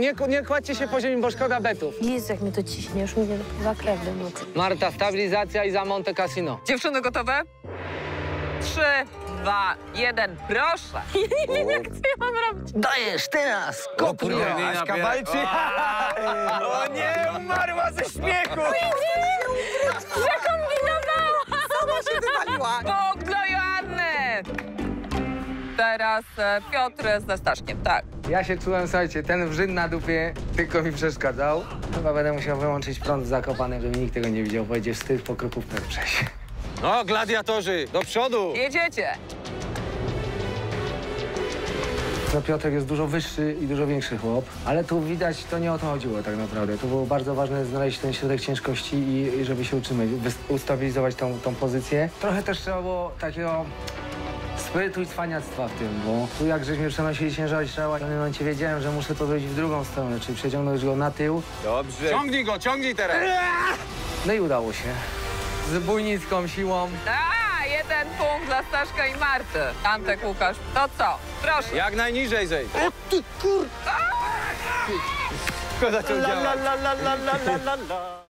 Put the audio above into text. Tylko nie kładźcie się po ziemi, bo szkoda betów. Jezu, jak mnie to ciśnie, już mnie dopływa krew do nocy. Marta, stabilizacja i za Monte Cassino. Dziewczyny gotowe? 3, 2, 1, proszę! Ja nie wiem, co ja mam robić. Dajesz teraz! Kopnę! Aśka walczy! O nie, umarła ze śmiechu! Przekombinowała! Sama się wywaliła! Bóg dla Joanny! Teraz Piotr ze Staszkiem, tak. Ja się czułem, słuchajcie, ten wrzyd na dupie tylko mi przeszkadzał. Chyba będę musiał wyłączyć prąd z Zakopanej, żeby nikt tego nie widział, bo idzie wstyd po krokówkę w przesie. No, gladiatorzy, do przodu! Jedziecie! To Piotrek jest dużo wyższy i dużo większy chłop, ale tu widać, to nie o to chodziło tak naprawdę. Tu było bardzo ważne znaleźć ten środek ciężkości i żeby się utrzymać, ustabilizować tą pozycję. Trochę też trzeba było takiego sprytu i cwaniactwa w tym, bo tu jak żeśmy przenosili ciężar ciała, w pewnym momencie wiedziałem, że muszę to zrobić w drugą stronę, czyli przeciągnąć go na tył. Dobrze. Ciągnij go, ciągnij teraz! No i udało się. Z bójnicką siłą. A, 1 punkt dla Staszka i Marty. Antek, Łukasz, to co? Proszę. Jak najniżej zejdź. O ty kur... Szkoda cię udziałać.